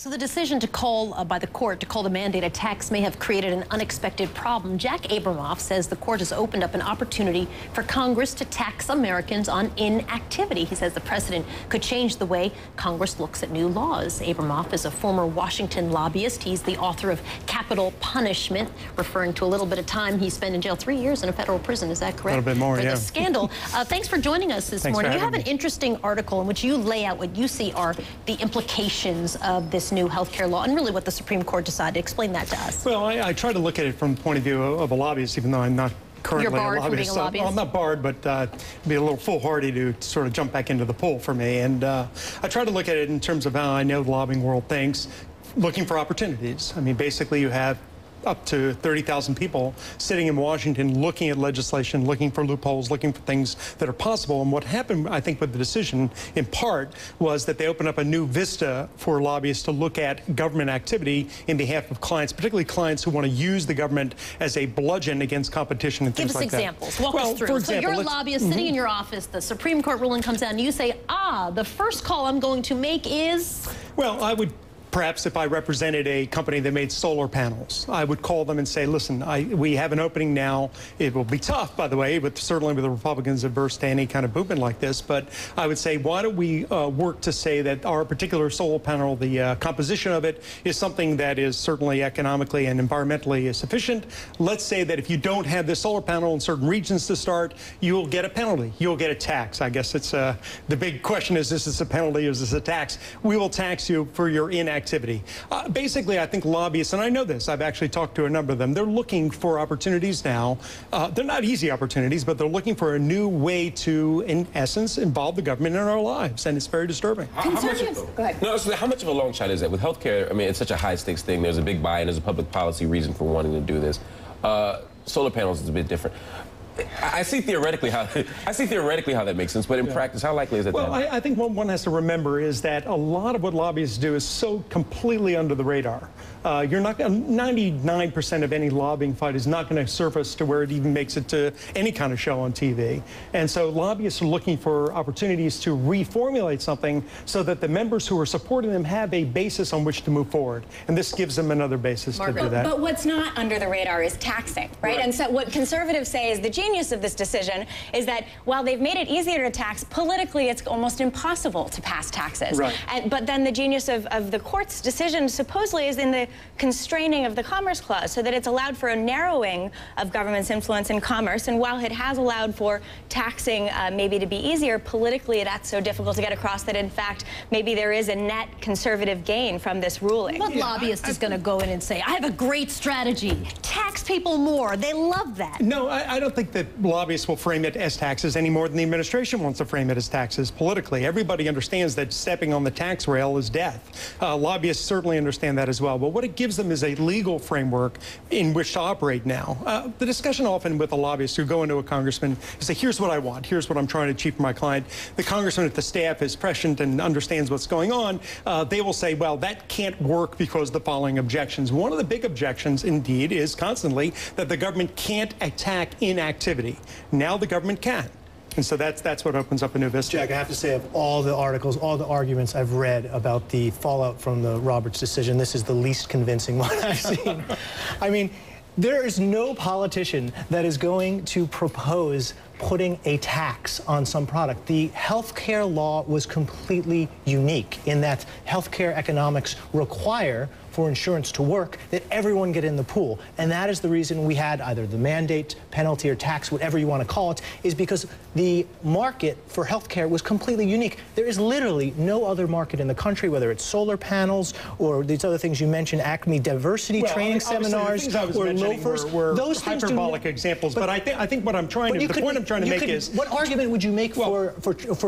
So the decision to call by the court to call the mandate a tax may have created an unexpected problem. Jack Abramoff says the court has opened up an opportunity for Congress to tax Americans on inactivity. He says the precedent could change the way Congress looks at new laws. Abramoff is a former Washington lobbyist. He's the author of Capital Punishment, referring to a little bit of time he spent in jail, 3 years in a federal prison. Is that correct? A little bit more, for yeah. The scandal. Thanks for joining us this morning. You have an interesting article in which you lay out what you see are the implications of this new health care law and really what the Supreme Court decided. Explain that to us. Well, I try to look at it from the point of view of a lobbyist, even though I'm not currently a lobbyist. I'm not barred, but it'd be a little foolhardy to sort of jump back into the pool for me. And I try to look at it in terms of how I know the lobbying world thinks, looking for opportunities. I mean, basically you have up to 30,000 people sitting in Washington looking at legislation, looking for loopholes, looking for things that are possible. And what happened, I think, with the decision in part was that they opened up a new vista for lobbyists to look at government activity in behalf of clients, particularly clients who want to use the government as a bludgeon against competition and things like that. Give us examples. Walk us through. So you're a lobbyist sitting in your office, the Supreme Court ruling comes down, and you say, ah, the first call I'm going to make is... Well, I would... Perhaps if I represented a company that made solar panels, I would call them and say, listen, we have an opening now. It will be tough, by the way, but certainly with the Republicans adverse to any kind of movement like this. But I would say, why don't we work to say that our particular solar panel, the composition of it is something that is certainly economically and environmentally sufficient. Let's say that if you don't have this solar panel in certain regions to start, you'll get a penalty. You'll get a tax. I guess it's the big question is, this is a penalty, is this a tax? We will tax you for your inactivity. Basically, I think lobbyists, and I know this, I've actually talked to a number of them, they're looking for opportunities now. They're not easy opportunities, but they're looking for a new way to, in essence, involve the government in our lives, and it's very disturbing. How much of a long shot is that? With healthcare, I mean, it's such a high-stakes thing. There's a big buy-in, there's a public policy reason for wanting to do this. Solar panels is a bit different. I see theoretically how that makes sense, but in practice, how likely is that? Well, I think what one has to remember is that a lot of what lobbyists do is so completely under the radar. You're not 99% of any lobbying fight is not going to surface to where it even makes it to any kind of show on TV. And so lobbyists are looking for opportunities to reformulate something so that the members who are supporting them have a basis on which to move forward. And this gives them another basis to do that. But what's not under the radar is taxing, right? And so what conservatives say is the genius of this decision is that while they've made it easier to tax, politically it's almost impossible to pass taxes. Right. But then the genius of the court's decision supposedly is in the constraining of the Commerce Clause, so that it's allowed for a narrowing of government's influence in commerce. And while it has allowed for taxing maybe to be easier, politically that's so difficult to get across that, in fact, maybe there is a net conservative gain from this ruling. What lobbyist is going to go in and say, I have a great strategy, tax people more, they love that? No, I don't think that lobbyists will frame it as taxes any more than the administration wants to frame it as taxes politically. Everybody understands that stepping on the tax rail is death. Lobbyists certainly understand that as well. But what it gives them is a legal framework in which to operate now. The discussion often with the lobbyists who go into a congressman is say, here's what I want, here's what I'm trying to achieve for my client. The congressman, if the staff is prescient and understands what's going on, they will say, well, that can't work because of the following objections. One of the big objections, indeed, is constantly that the government can't attack inactivity. Now the government can. And so that's what opens up a new vista. Jack, I have to say, of all the articles, all the arguments I've read about the fallout from the Roberts decision, this is the least convincing one I've seen. I mean, there is no politician that is going to propose putting a tax on some product. The healthcare law was completely unique in that healthcare economics require for insurance to work that everyone get in the pool. And that is the reason we had either the mandate, penalty, or tax, whatever you want to call it, is because the market for healthcare was completely unique. There is literally no other market in the country, whether it's solar panels or these other things you mentioned, Acme diversity training seminars or loafers. Those things hyperbolic examples, but I think what I'm trying to make is what argument would you make for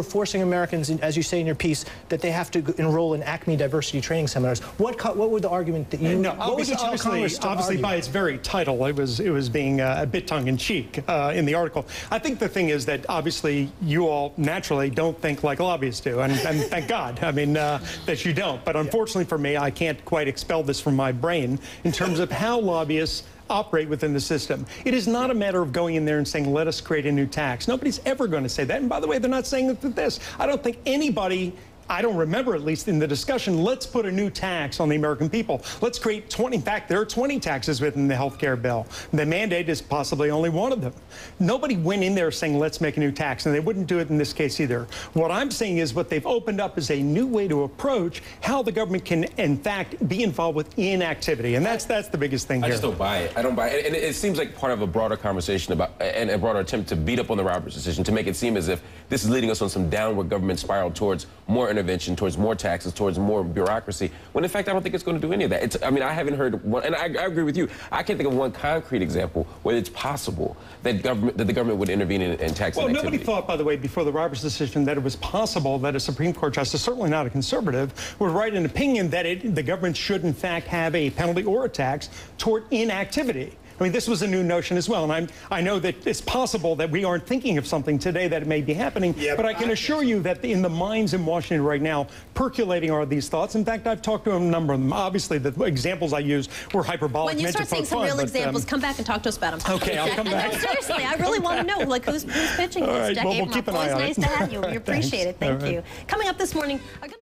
forcing Americans, as you say in your piece, that they have to enroll in Acme diversity training seminars? What would the argument that you obviously by its very title, it was being a bit tongue-in-cheek in the article. I think the thing is that obviously you all naturally don't think like lobbyists do, and thank God. I mean that you don't. But unfortunately for me, I can't quite expel this from my brain in terms of how lobbyists operate within the system. It is not a matter of going in there and saying, let us create a new tax. Nobody's ever going to say that. And by the way, they're not saying this. I don't think anybody I don't remember, at least in the discussion, let's put a new tax on the American people. Let's create 20. In fact, there are 20 taxes within the health care bill. The mandate is possibly only one of them. Nobody went in there saying, let's make a new tax, and they wouldn't do it in this case either. What I'm saying is what they've opened up is a new way to approach how the government can, in fact, be involved with inactivity. And that's the biggest thing here. I just don't buy it. I don't buy it. And it seems like part of a broader conversation about, and a broader attempt to beat up on the Roberts decision, to make it seem as if this is leading us on some downward government spiral towards more intervention, towards more taxes, towards more bureaucracy, when in fact, I don't think it's going to do any of that. It's, I mean, I haven't heard one, and I agree with you. I can't think of one concrete example where it's possible that the government would intervene in tax inactivity. Well, nobody thought, by the way, before the Roberts decision that it was possible that a Supreme Court justice, certainly not a conservative, would write an opinion that the government should, in fact, have a penalty or a tax toward inactivity. I mean, this was a new notion as well, and I know that it's possible that we aren't thinking of something today that it may be happening, yeah, but I can assure you that in the minds in Washington right now, percolating are these thoughts. In fact, I've talked to a number of them. Obviously, the examples I used were hyperbolic. When you start seeing some real examples, come back and talk to us about them. Okay, I'll come back. No, seriously, I really want to know, like, who's pitching this? All right, well, we'll keep an eye on it. Nice to have you. We appreciate it. Thank you. Coming up this morning...